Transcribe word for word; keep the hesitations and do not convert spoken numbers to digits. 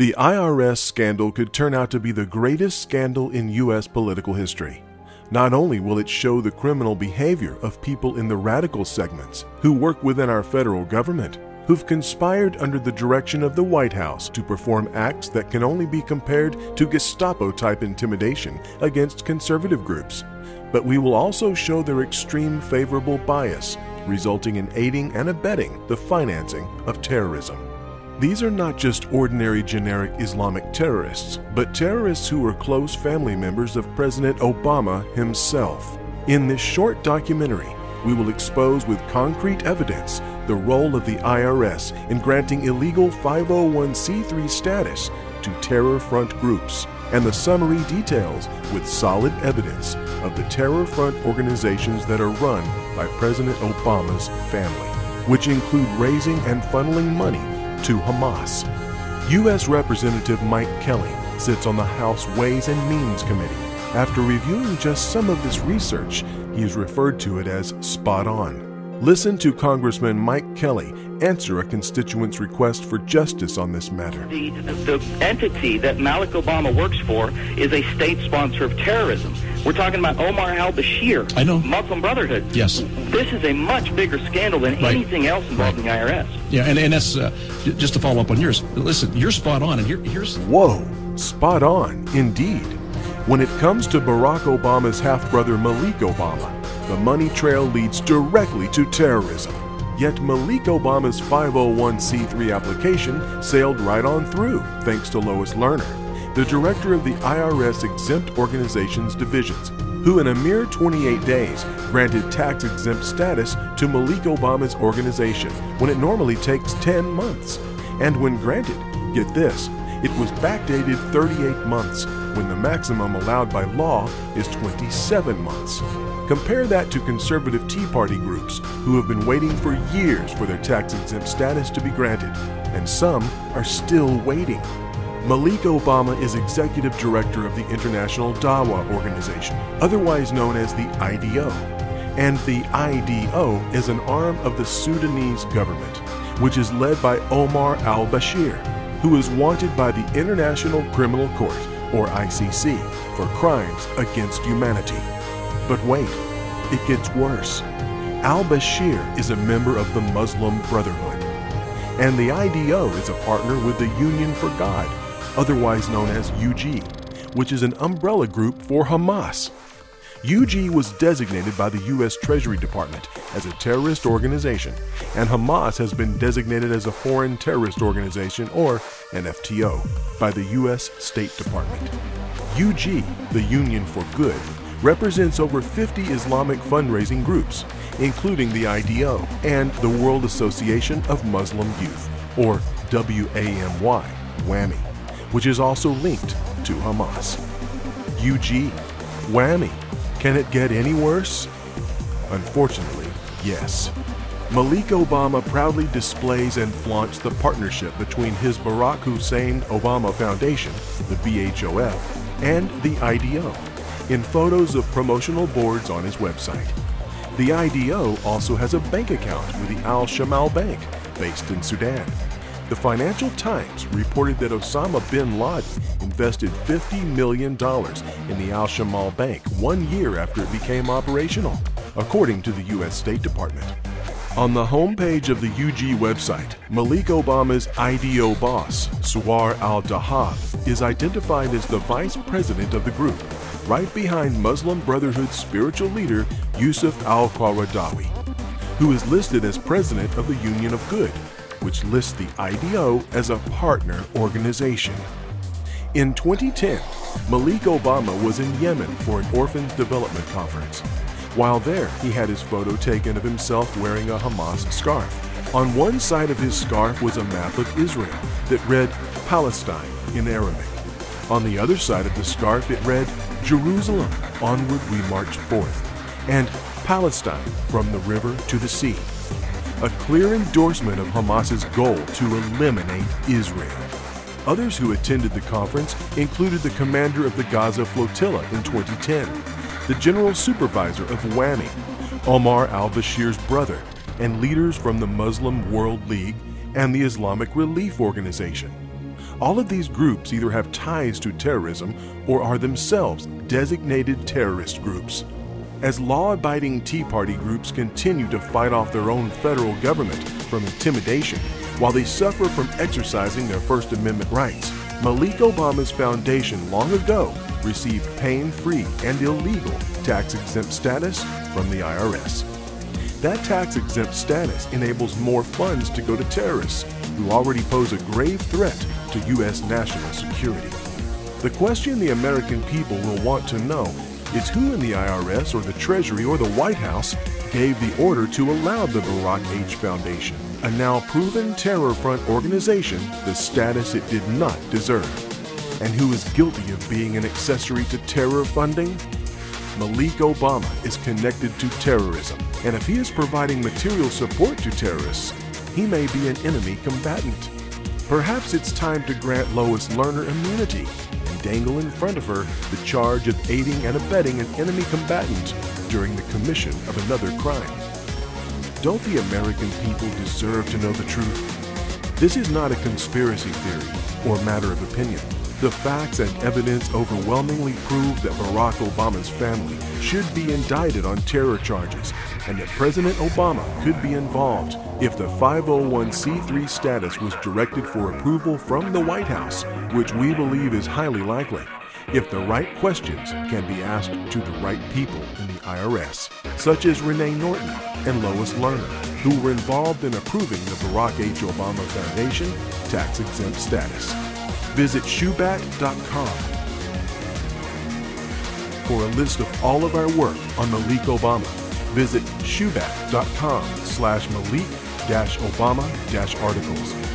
The I R S scandal could turn out to be the greatest scandal in U S political history. Not only will it show the criminal behavior of people in the radical segments who work within our federal government, who've conspired under the direction of the White House to perform acts that can only be compared to Gestapo-type intimidation against conservative groups, but we will also show their extreme favorable bias, resulting in aiding and abetting the financing of terrorism. These are not just ordinary generic Islamic terrorists, but terrorists who were close family members of President Obama himself. In this short documentary, we will expose with concrete evidence the role of the I R S in granting illegal five oh one c three status to terror front groups, and the summary details with solid evidence of the terror front organizations that are run by President Obama's family, which include raising and funneling money to Hamas. U S Representative Mike Kelly sits on the House Ways and Means Committee. After reviewing just some of this research, he has referred to it as spot on. Listen to Congressman Mike Kelly answer a constituent's request for justice on this matter. The, the entity that Malik Obama works for is a state sponsor of terrorism. We're talking about Omar al-Bashir. I know. Muslim Brotherhood. Yes. This is a much bigger scandal than right. anything else involving right. the I R S. Yeah, and, and that's, uh, just to follow up on yours, listen, you're spot on, and here, here's... Whoa, spot on, indeed. When it comes to Barack Obama's half-brother Malik Obama, the money trail leads directly to terrorism. Yet Malik Obama's five oh one c three application sailed right on through, thanks to Lois Lerner, the director of the I R S Exempt Organizations Divisions, who in a mere twenty-eight days granted tax-exempt status to Malik Obama's organization when it normally takes ten months. And when granted, get this, it was backdated thirty-eight months when the maximum allowed by law is twenty-seven months. Compare that to conservative Tea Party groups who have been waiting for years for their tax-exempt status to be granted, and some are still waiting. Malik Obama is executive director of the International Dawah Organization, otherwise known as the I D O. And the I D O is an arm of the Sudanese government, which is led by Omar al-Bashir, who is wanted by the International Criminal Court, or I C C, for crimes against humanity. But wait, it gets worse. Al-Bashir is a member of the Muslim Brotherhood, and the I D O is a partner with the Union for God, otherwise known as U G, which is an umbrella group for Hamas. U G was designated by the U S Treasury Department as a terrorist organization, and Hamas has been designated as a foreign terrorist organization, or an F T O, by the U S State Department. U G, the Union for Good, represents over fifty Islamic fundraising groups, including the I D O and the World Association of Muslim Youth, or W A M Y, WAMY, which is also linked to Hamas. U G, WAMY, can it get any worse? Unfortunately, yes. Malik Obama proudly displays and flaunts the partnership between his Barack Hussein Obama Foundation, the B H O F, and the I D O, in photos of promotional boards on his website. The I D O also has a bank account with the Al-Shamal Bank, based in Sudan. The Financial Times reported that Osama bin Laden invested fifty million dollars in the Al-Shamal Bank one year after it became operational, according to the U S State Department. On the homepage of the U G website, Malik Obama's I D O boss, Suwar al-Dahab, is identified as the vice president of the group, right behind Muslim Brotherhood's spiritual leader Yusuf al-Qaradawi, who is listed as president of the Union of Good, which lists the I D O as a partner organization. In twenty ten, Malik Obama was in Yemen for an orphans development conference. While there, he had his photo taken of himself wearing a Hamas scarf. On one side of his scarf was a map of Israel that read Palestine in Arabic. On the other side of the scarf, it read, "Jerusalem, onward we march forth," and "Palestine, from the river to the sea." A clear endorsement of Hamas's goal to eliminate Israel. Others who attended the conference included the commander of the Gaza Flotilla in twenty ten, the general supervisor of WAMY, Omar al-Bashir's brother, and leaders from the Muslim World League and the Islamic Relief Organization. All of these groups either have ties to terrorism or are themselves designated terrorist groups. As law-abiding Tea Party groups continue to fight off their own federal government from intimidation, while they suffer from exercising their First Amendment rights, Malik Obama's foundation long ago received pain-free and illegal tax-exempt status from the I R S. That tax-exempt status enables more funds to go to terrorists who already pose a grave threat to U S national security. The question the American people will want to know is who in the I R S or the Treasury or the White House gave the order to allow the Barack H. Foundation, a now proven terror front organization, the status it did not deserve, and who is guilty of being an accessory to terror funding? Malik Obama is connected to terrorism, and if he is providing material support to terrorists, he may be an enemy combatant. Perhaps it's time to grant Lois Lerner immunity and dangle in front of her the charge of aiding and abetting an enemy combatant during the commission of another crime. Don't the American people deserve to know the truth? This is not a conspiracy theory or matter of opinion. The facts and evidence overwhelmingly prove that Barack Obama's family should be indicted on terror charges and that President Obama could be involved if the five oh one c three status was directed for approval from the White House, which we believe is highly likely, if the right questions can be asked to the right people in the I R S, such as Renee Norton and Lois Lerner, who were involved in approving the Barack H. Obama Foundation tax-exempt status. Visit Shoebat dot com for a list of all of our work on Malik Obama. Visit Shoebat dot com slash Malik Obama articles.